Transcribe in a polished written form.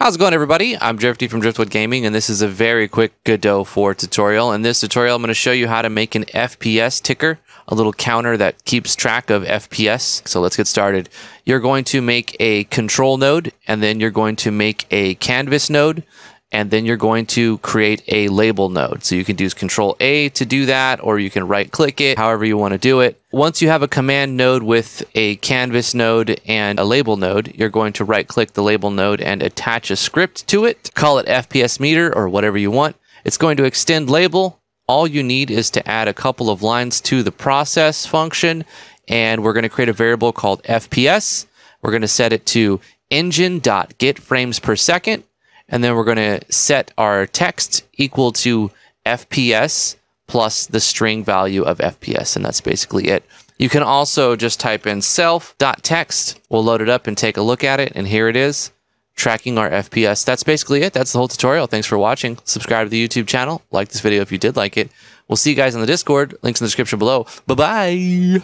How's it going, everybody? I'm Drifty from Driftwood Gaming, and this is a very quick Godot 4 tutorial. In this tutorial, I'm going to show you how to make an FPS ticker, a little counter that keeps track of FPS. So let's get started. You're going to make a control node, and then you're going to make a canvas node, and then you're going to create a label node. So you can use Control A to do that, or you can right-click it, however you want to do it. Once you have a command node with a canvas node and a label node, you're going to right-click the label node and attach a script to it. Call it FPS meter or whatever you want. It's going to extend label. All you need is to add a couple of lines to the process function, and we're going to create a variable called FPS. We're going to set it to engine.get frames per second, and then we're going to set our text equal to FPS plus the string value of FPS, and that's basically it. You can also just type in self.text. We'll load it up and take a look at it, and here it is, tracking our FPS. That's basically it. That's the whole tutorial. Thanks for watching. Subscribe to the YouTube channel. Like this video if you did like it. We'll see you guys on the Discord. Links in the description below. Bye-bye!